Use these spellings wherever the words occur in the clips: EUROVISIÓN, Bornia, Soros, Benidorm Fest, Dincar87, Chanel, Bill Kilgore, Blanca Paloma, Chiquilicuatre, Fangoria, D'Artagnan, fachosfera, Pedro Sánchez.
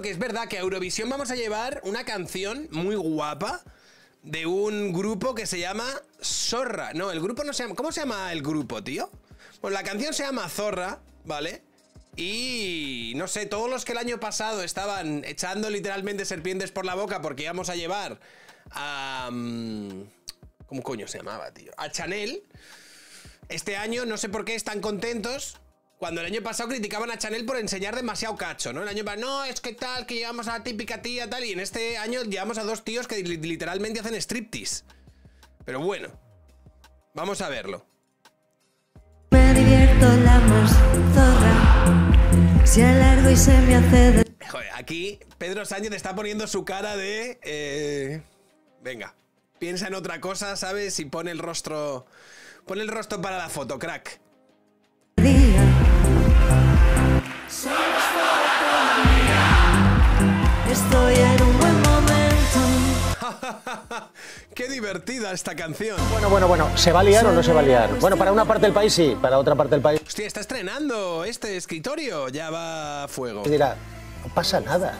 cierto que es verdad que a Eurovisión vamos a llevar una canción muy guapa de un grupo que se llama Zorra. No, el grupo no se llama... ¿Cómo se llama el grupo, tío? Pues la canción se llama Zorra, ¿vale? Y no sé, todos los que el año pasado estaban echando literalmente serpientes por la boca porque íbamos a llevar a... ¿Cómo coño se llamaba, tío? A Chanel. Este año no sé por qué están contentos cuando el año pasado criticaban a Chanel por enseñar demasiado cacho, ¿no? El año pasado, no, es que tal, que llevamos a la típica tía, tal. Y en este año llevamos a dos tíos que literalmente hacen striptease. Pero bueno, vamos a verlo. Me divierto, la zorra. Se alargo y se me hace de... Joder, aquí Pedro Sánchez está poniendo su cara de... Venga. Piensa en otra cosa, ¿sabes? Y pone el rostro... Pone el rostro para la foto, crack. Estoy en un buen momento. ¡Qué divertida esta canción! Bueno. ¿Se va a liar o no se va a liar? Bueno, para una parte del país sí, para otra parte del país... Hostia, está estrenando este escritorio. Ya va a fuego. Y dirá, no pasa nada.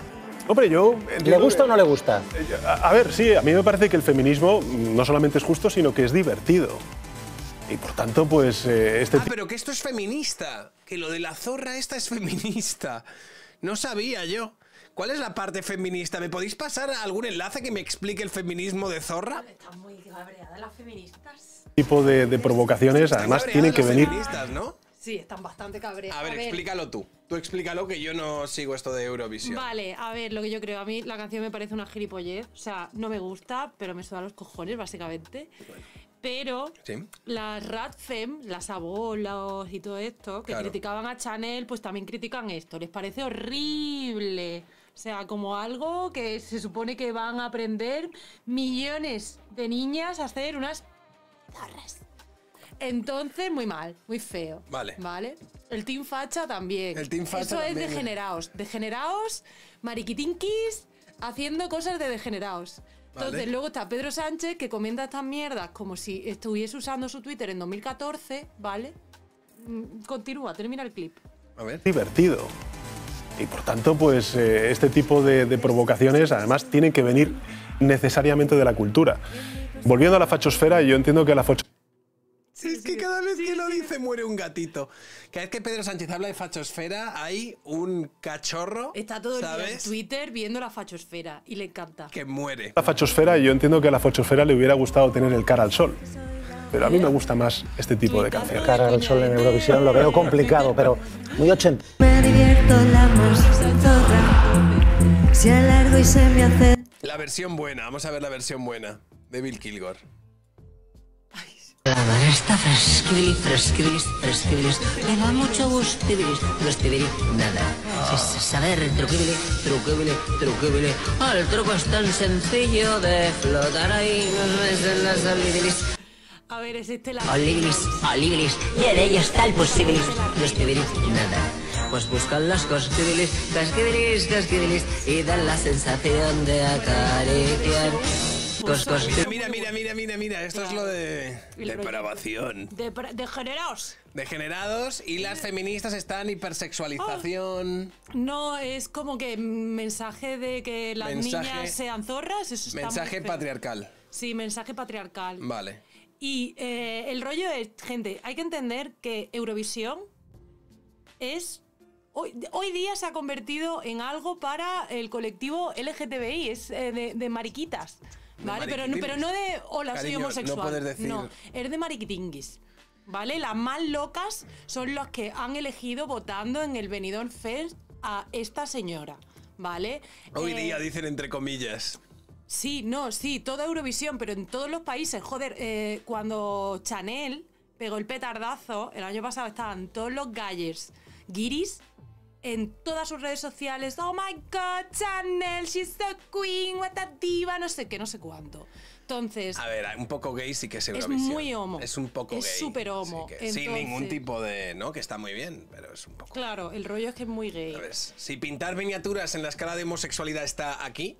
Hombre, yo... ¿Le gusta o no le gusta? A ver, sí, a mí me parece que el feminismo no solamente es justo, sino que es divertido. Y por tanto, pues... Ah, pero que esto es feminista. Que lo de la zorra esta es feminista. No sabía yo. ¿Cuál es la parte feminista? ¿Me podéis pasar algún enlace que me explique el feminismo de zorra? Están muy cabreadas las feministas. Tipo de provocaciones, además tienen que venir... ¿no? Sí, están bastante cabreadas. A ver, explícalo tú. Tú explícalo, que yo no sigo esto de Eurovisión. Vale, a ver, lo que yo creo. A mí la canción me parece una gilipollez. O sea, no me gusta, pero me suda los cojones, básicamente. Bueno. Pero ¿sí? Las Radfem, las abuelas y todo esto, que criticaban a Chanel, pues también critican esto. Les parece horrible. O sea, como algo que se supone que van a aprender millones de niñas a hacer unas zorras. Entonces, muy mal, muy feo. Vale. ¿Vale? El Team Facha también. El Team Facha. Eso también es degenerados. Degenerados, mariquitinquis, haciendo cosas de degenerados. Vale. Entonces, luego está Pedro Sánchez, que comenta estas mierdas como si estuviese usando su Twitter en 2014, ¿vale? Continúa, termina el clip. A ver. Divertido. Y por tanto, pues, este tipo de provocaciones, además, tienen que venir necesariamente de la cultura. Volviendo a la fachosfera, yo entiendo que la fachosfera... Sí, es que cada vez que lo dice muere un gatito. Cada vez que Pedro Sánchez habla de fachosfera hay un cachorro. Está todo el día en Twitter viendo la fachosfera y le encanta. Que muere. La fachosfera, yo entiendo que a la fachosfera le hubiera gustado tener el cara al sol. Pero a mí me gusta más este tipo de canciones. Cara al sol en Eurovisión lo veo complicado, pero muy 80. Me divierto, la zorra. Se alargo y se me hace... La versión buena, vamos a ver la versión buena de Bill Kilgore. La verdad está fresquibilis. Me da mucho gusto, nada. Saber, truquibili. El truco es tan sencillo de flotar ahí. No es en las olibilis. A ver, existe la... Olibilis. Y en ella está el posibilis. Nada. Pues buscan las casquibilis. Y dan la sensación de acariciar. Mira, esto es lo de depravación. Degenerados y las feministas están hipersexualización. Oh, no, es como que mensaje de que las niñas sean zorras. Eso está mensaje patriarcal. Sí, mensaje patriarcal. Vale. Y el rollo es, gente, hay que entender que Eurovisión es... Hoy día se ha convertido en algo para el colectivo LGTBI, es de mariquitas. ¿Vale? Pero no de hola, cariño, soy homosexual. No puedes decir... No, es de mariquitinguis. ¿Vale? Las más locas son los que han elegido votando en el Benidorm Fest a esta señora. ¿Vale? Hoy día dicen entre comillas. Sí, no, sí, toda Eurovisión, pero en todos los países. Joder, cuando Chanel pegó el petardazo, el año pasado estaban todos los guiris en todas sus redes sociales. Oh my god, Chanel, she's the queen, what a diva, no sé qué, no sé cuánto. Entonces... A ver, un poco gay sí que es Eurovisión. Es muy homo. Es un poco gay. Es súper homo. Entonces, sin ningún tipo de... ¿no? Que está muy bien, pero es un poco... Claro, el rollo es que es muy gay. ¿Sabes? Si pintar miniaturas en la escala de homosexualidad está aquí,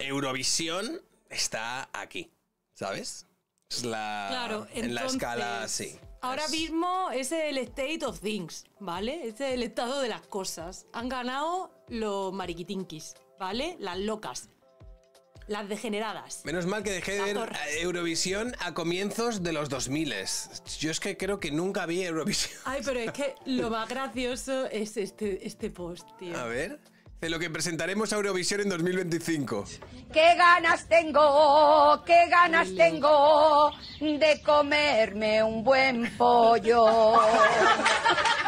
Eurovisión está aquí, ¿sabes? Es la... Claro, entonces, en la escala, sí. Ahora mismo es el state of things, ¿vale? Es el estado de las cosas. Han ganado los mariquitinquis, ¿vale? Las locas. Las degeneradas. Menos mal que dejé de ver Eurovisión a comienzos de los 2000. Yo es que creo que nunca vi Eurovisión. Ay, pero es que lo más gracioso es este post, tío. A ver, de lo que presentaremos a Eurovisión en 2025. Qué ganas tengo de comerme un buen pollo.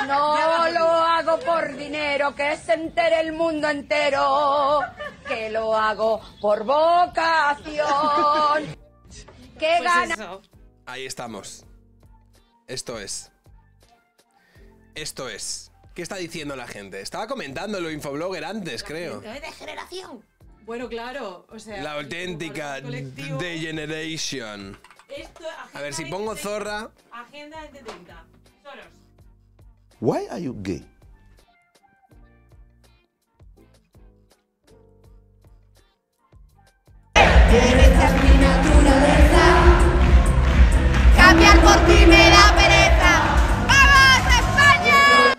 No lo hago por dinero, que se entere el mundo entero, que lo hago por vocación. ¡Qué ganas! Ahí estamos. Esto es. Esto es. ¿Qué está diciendo la gente? Estaba comentando lo infoblogger antes, creo. ¡Es de generación! Bueno, claro, o sea... La auténtica degeneration. A ver, si pongo zorra... Agenda 70. Soros. Why are you gay? Eres mi naturaleza, cambiar por ti me da pereza. ¡Vamos, España!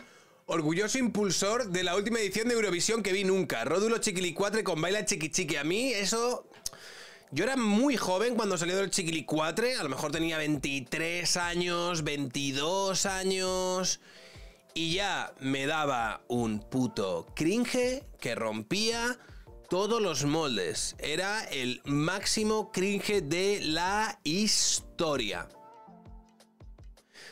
Orgulloso impulsor de la última edición de Eurovisión que vi nunca, Ródulo Chiquilicuatre con Baila Chiquichiqui. A mí eso... Yo era muy joven cuando salió del Chiquilicuatre, a lo mejor tenía 23 años, 22 años... Y ya me daba un puto cringe que rompía... todos los moldes. Era el máximo cringe de la historia.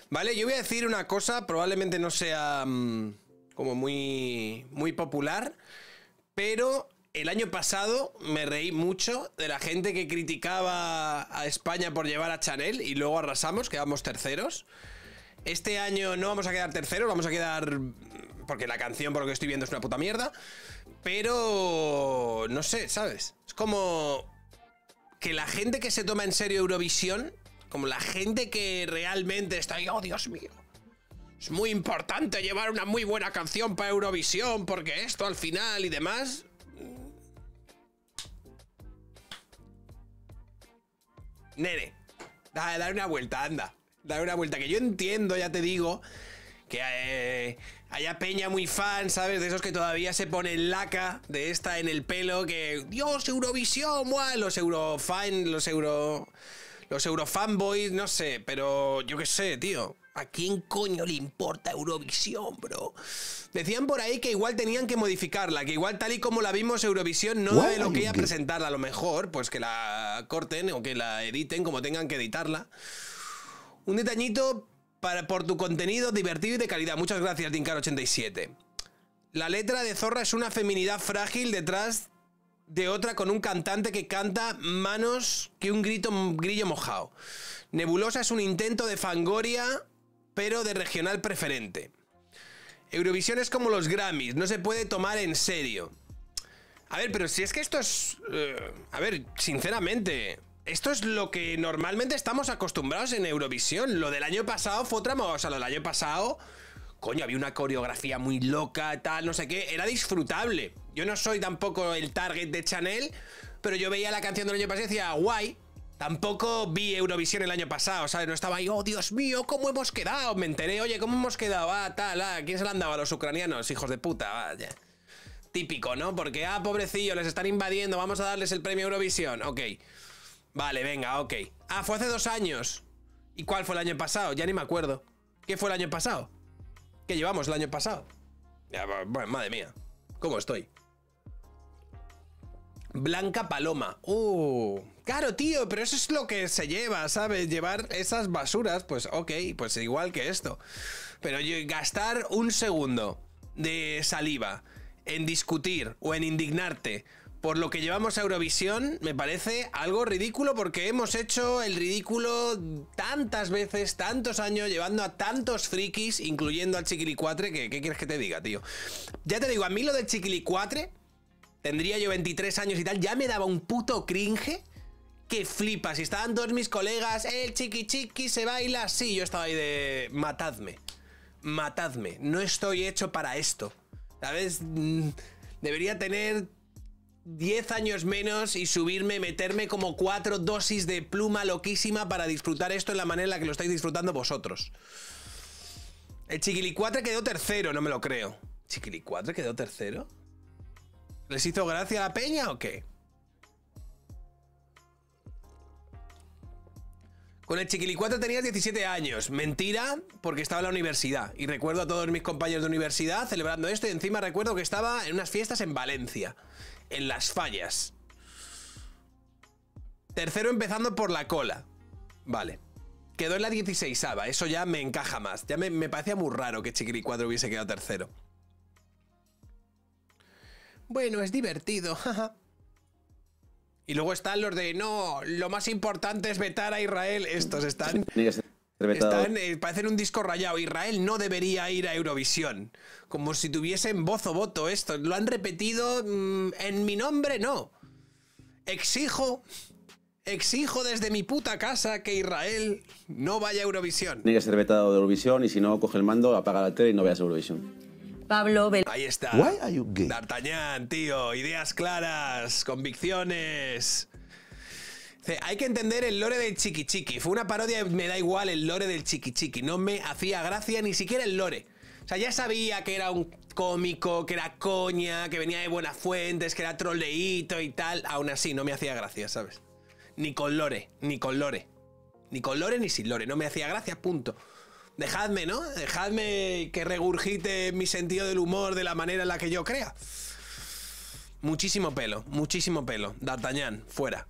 Vale, yo voy a decir una cosa, probablemente no sea como muy popular, pero el año pasado me reí mucho de la gente que criticaba a España por llevar a Chanel y luego arrasamos, quedamos terceros. Este año no vamos a quedar terceros, vamos a quedar... porque la canción, por lo que estoy viendo, es una puta mierda. Pero... no sé, ¿sabes? Es como... que la gente que se toma en serio Eurovisión, como la gente que realmente está ahí, ¡oh, Dios mío! Es muy importante llevar una muy buena canción para Eurovisión, porque esto al final y demás... Nene, dale una vuelta, anda. Dale una vuelta, que yo entiendo, ya te digo... que haya peña muy fan, ¿sabes? De esos que todavía se ponen laca de esta en el pelo, que... ¡Dios, Eurovisión! ¡Buah! Los eurofan, los eurofanboys, no sé, pero yo qué sé, tío. ¿A quién coño le importa Eurovisión, bro? Decían por ahí que igual tenían que modificarla, que igual tal y como la vimos Eurovisión no da lo que a presentarla. A lo mejor, pues que la corten o que la editen como tengan que editarla. Un detallito... por tu contenido divertido y de calidad. Muchas gracias, Dincar87. La letra de Zorra es una feminidad frágil detrás de otra con un cantante que canta manos que un grillo mojado. Nebulosa es un intento de Fangoria, pero de regional preferente. Eurovisión es como los Grammys, no se puede tomar en serio. A ver, pero si es que esto es... a ver, sinceramente... esto es lo que normalmente estamos acostumbrados en Eurovisión. Lo del año pasado fue otra... o sea, lo del año pasado... coño, había una coreografía muy loca, tal, no sé qué. Era disfrutable. Yo no soy tampoco el target de Chanel, pero yo veía la canción del año pasado y decía, guay. Tampoco vi Eurovisión el año pasado, ¿sabes? No estaba ahí, oh, Dios mío, ¿cómo hemos quedado? Me enteré, oye, ¿cómo hemos quedado? Ah, tal, ah, ¿quién se la han dado a los ucranianos, hijos de puta? Vaya. Típico, ¿no? Porque, ah, pobrecillo, les están invadiendo, vamos a darles el premio Eurovisión. Ok. Vale, venga, ok. Ah, fue hace 2 años. ¿Y cuál fue el año pasado? Ya ni me acuerdo. ¿Qué fue el año pasado? ¿Qué llevamos el año pasado? Ya, bueno, madre mía. ¿Cómo estoy? Blanca Paloma. Claro, tío, pero eso es lo que se lleva, ¿sabes? Llevar esas basuras, pues ok, pues igual que esto. Pero gastar un segundo de saliva en discutir o en indignarte por lo que llevamos a Eurovisión, me parece algo ridículo, porque hemos hecho el ridículo tantas veces, tantos años, llevando a tantos frikis, incluyendo al Chiquilicuatre, que ¿qué quieres que te diga, tío? Ya te digo, a mí lo del Chiquilicuatre, tendría yo 23 años y tal, ya me daba un puto cringe que flipas. Y estaban todos mis colegas, el chiqui se baila así, yo estaba ahí de matadme, matadme, no estoy hecho para esto, ¿sabes? Debería tener... 10 años menos y subirme, meterme como 4 dosis de pluma loquísima para disfrutar esto en la manera en la que lo estáis disfrutando vosotros. El Chiquilicuatre quedó tercero, no me lo creo. ¿Chiquilicuatre quedó tercero? ¿Les hizo gracia a la peña o qué? Con el Chiquilicuatre tenías 17 años. Mentira, porque estaba en la universidad. Y recuerdo a todos mis compañeros de universidad celebrando esto. Y encima recuerdo que estaba en unas fiestas en Valencia. En Las Fallas. Tercero empezando por la cola. Vale. Quedó en la 16ava. Eso ya me encaja más. Ya me parecía muy raro que Chiquilicuatre hubiese quedado tercero. Bueno, es divertido. Jaja. Y luego están los de, no, lo más importante es vetar a Israel. Estos están, parecen un disco rayado. Israel no debería ir a Eurovisión. Como si tuviesen voz o voto esto. Lo han repetido en mi nombre, no. Exijo desde mi puta casa que Israel no vaya a Eurovisión. Tiene que ser vetado de Eurovisión y si no, coge el mando, apaga la tele y no veas Eurovisión. Pablo Bel. Ahí está. D'Artagnan, tío. Ideas claras, convicciones. Hay que entender el lore del chiquichiqui. Fue una parodia, me da igual el lore del chiquichiqui. No me hacía gracia ni siquiera el lore. O sea, ya sabía que era un cómico, que era coña, que venía de buenas fuentes, que era troleíto y tal. Aún así, no me hacía gracia, ¿sabes? Ni con lore, ni con lore. Ni con lore ni sin lore. No me hacía gracia, punto. Dejadme, ¿no? Dejadme que regurgite mi sentido del humor de la manera en la que yo crea. Muchísimo pelo, muchísimo pelo. D'Artagnan, fuera.